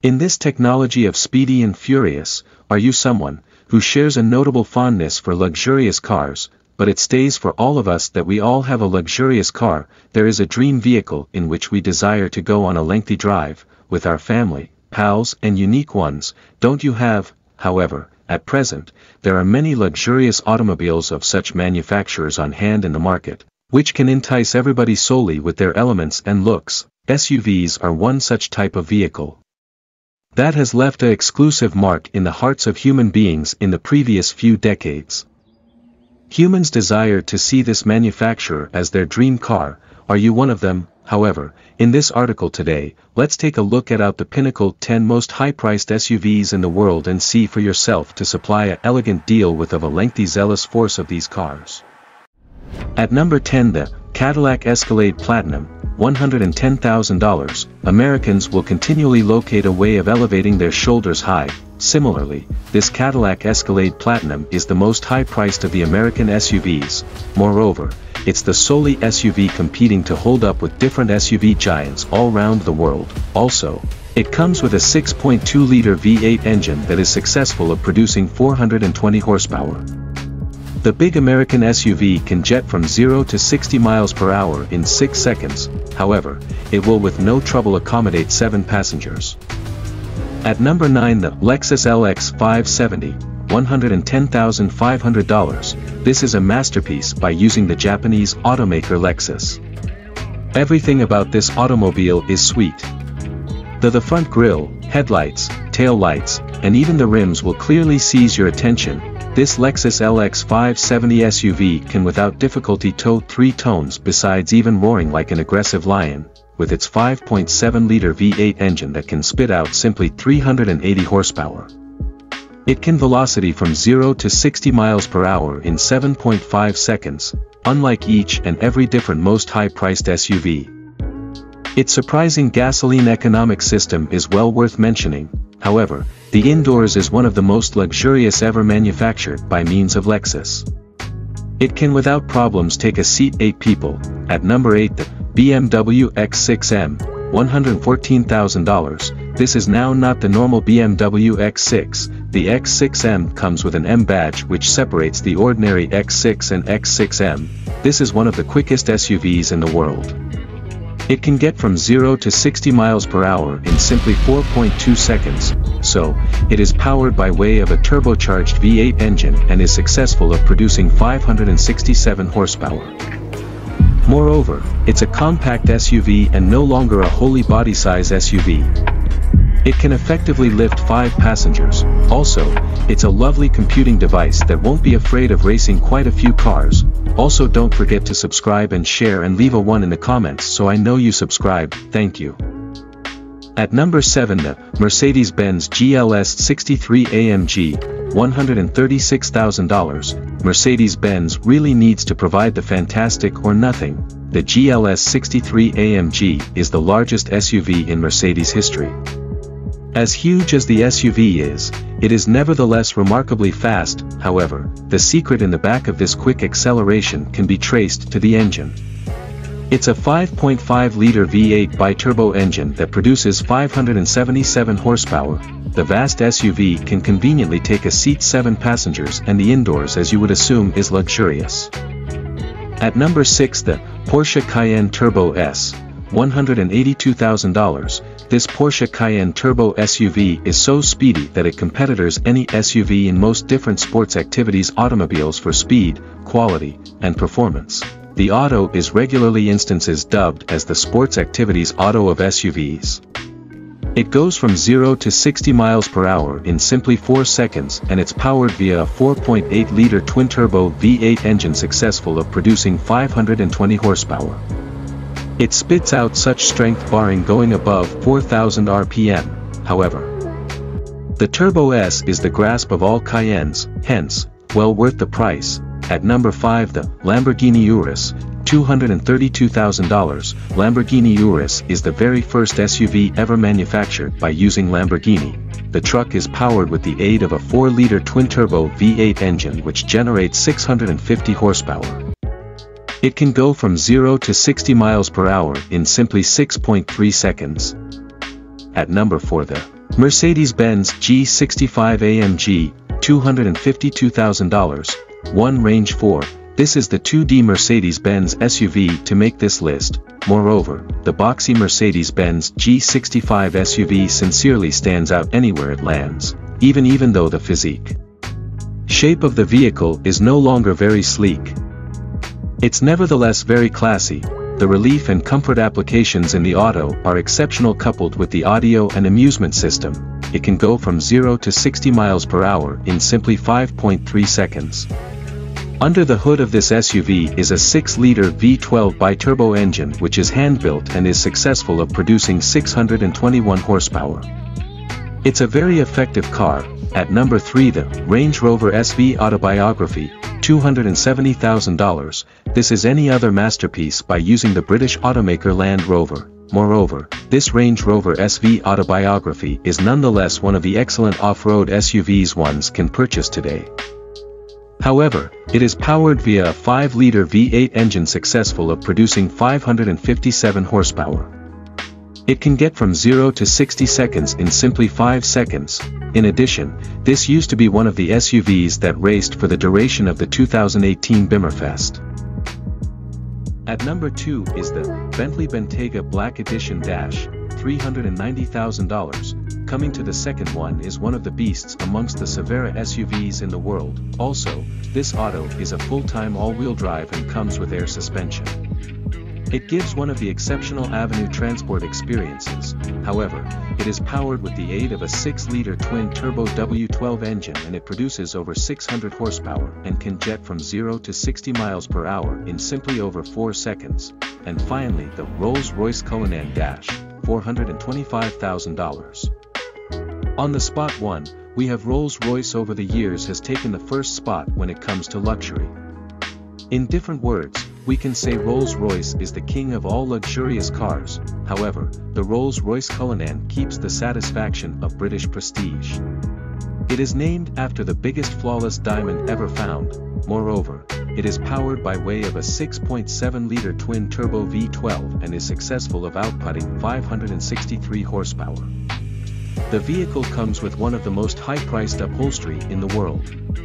In this technology of speedy and furious, are you someone who shares a notable fondness for luxurious cars? But it stays for all of us that we all have a luxurious car. There is a dream vehicle in which we desire to go on a lengthy drive with our family, pals, and unique ones. Don't you have, however, at present, there are many luxurious automobiles of such manufacturers on hand in the market, which can entice everybody solely with their elements and looks. SUVs are one such type of vehicle that has left an exclusive mark in the hearts of human beings in the previous few decades. Humans desire to see this manufacturer as their dream car. Are you one of them, however? In this article today, let's take a look at the pinnacle 10 most high-priced SUVs in the world and see for yourself to supply an elegant deal with of a lengthy zealous force of these cars. At number 10, the Cadillac Escalade Platinum, $110,000, Americans will continually locate a way of elevating their shoulders high. Similarly, this Cadillac Escalade Platinum is the most high-priced of the American SUVs. Moreover, it's the solely SUV competing to hold up with different SUV giants all around the world. Also, it comes with a 6.2-liter V8 engine that is successful at producing 420 horsepower. The big American SUV can jet from 0 to 60 miles per hour in 6 seconds, however, it will with no trouble accommodate 7 passengers. At number 9, the Lexus LX 570, $110,500, this is a masterpiece by using the Japanese automaker Lexus. Everything about this automobile is sweet. The front grille, headlights, tail lights, and even the rims will clearly seize your attention. This Lexus LX 570 SUV can without difficulty tow 3 tons besides even roaring like an aggressive lion, with its 5.7-liter V8 engine that can spit out simply 380 horsepower. It can velocity from 0 to 60 miles per hour in 7.5 seconds, unlike each and every different most high-priced SUV. Its surprising gasoline economic system is well worth mentioning. However, the indoors is one of the most luxurious ever manufactured by means of Lexus. It can without problems take a seat 8 people. At number 8, the BMW X6 M, $114,000, this is now not the normal BMW X6, the X6 M comes with an M badge which separates the ordinary X6 and X6 M. This is one of the quickest SUVs in the world. It can get from 0 to 60 miles per hour in simply 4.2 seconds, so, it is powered by way of a turbocharged V8 engine and is successful at producing 567 horsepower. Moreover, it's a compact SUV and no longer a wholly body-size SUV. It can effectively lift 5 passengers. Also, it's a lovely computing device that won't be afraid of racing quite a few cars. Also, don't forget to subscribe and share and leave a 1 in the comments so I know you subscribed. Thank you. At number 7, the Mercedes-Benz GLS 63 AMG, $136,000, Mercedes-Benz really needs to provide the fantastic or nothing. The GLS 63 AMG is the largest SUV in Mercedes history. As huge as the SUV is, it is nevertheless remarkably fast. However, the secret in the back of this quick acceleration can be traced to the engine. It's a 5.5-liter V8 bi-turbo engine that produces 577 horsepower. The vast SUV can conveniently take a seat 7 passengers and the indoors, as you would assume, is luxurious. At number 6, the Porsche Cayenne Turbo S, $182,000, this Porsche Cayenne Turbo SUV is so speedy that it competitors any SUV in most different sports activities automobiles for speed, quality, and performance. The auto is regularly instances dubbed as the sports activities auto of SUVs. It goes from 0 to 60 miles per hour in simply 4 seconds and it's powered via a 4.8-liter twin-turbo V8 engine successful of producing 520 horsepower. It spits out such strength barring going above 4,000 RPM, however. The Turbo S is the grasp of all Cayennes, hence, well worth the price. At number 5, the Lamborghini Urus, $232,000, Lamborghini Urus is the very first SUV ever manufactured by using Lamborghini. The truck is powered with the aid of a 4-liter twin-turbo V8 engine which generates 650 horsepower. It can go from 0 to 60 miles per hour in simply 6.3 seconds. At number 4, the Mercedes-Benz G65 AMG, $252,000, 1 Range 4, this is the 2D Mercedes-Benz SUV to make this list. Moreover, the boxy Mercedes-Benz G65 SUV sincerely stands out anywhere it lands, even though the physique shape of the vehicle is no longer very sleek. It's nevertheless very classy. The relief and comfort applications in the auto are exceptional, coupled with the audio and amusement system. It can go from 0 to 60 miles per hour in simply 5.3 seconds. Under the hood of this SUV is a 6-liter V12 bi-turbo engine which is hand-built and is successful of producing 621 horsepower. It's a very effective car. At number 3, the Range Rover SV Autobiography, $270,000, this is any other masterpiece by using the British automaker Land Rover. Moreover, this Range Rover SV Autobiography is nonetheless one of the excellent off-road SUVs ones can purchase today. However, it is powered via a 5-liter V8 engine successful of producing 557 horsepower. It can get from 0 to 60 seconds in simply 5 seconds. In addition, this used to be one of the SUVs that raced for the duration of the 2018 Bimmerfest. At number 2 is the Bentley Bentayga Black Edition Dash, $390,000, coming to the second one is one of the beasts amongst the Severa SUVs in the world. Also, this auto is a full-time all-wheel drive and comes with air suspension. It gives one of the exceptional avenue transport experiences. However, it is powered with the aid of a 6-liter twin-turbo W12 engine and it produces over 600 horsepower and can jet from 0 to 60 miles per hour in simply over 4 seconds. And finally, the Rolls-Royce Cullinan Dash, $425,000. On the spot 1, we have Rolls-Royce. Over the years has taken the first spot when it comes to luxury. In different words, we can say Rolls-Royce is the king of all luxurious cars. However, the Rolls-Royce Cullinan keeps the satisfaction of British prestige. It is named after the biggest flawless diamond ever found. Moreover, it is powered by way of a 6.7-liter twin-turbo V12 and is successful of outputting 563 horsepower. The vehicle comes with one of the most high-priced upholstery in the world.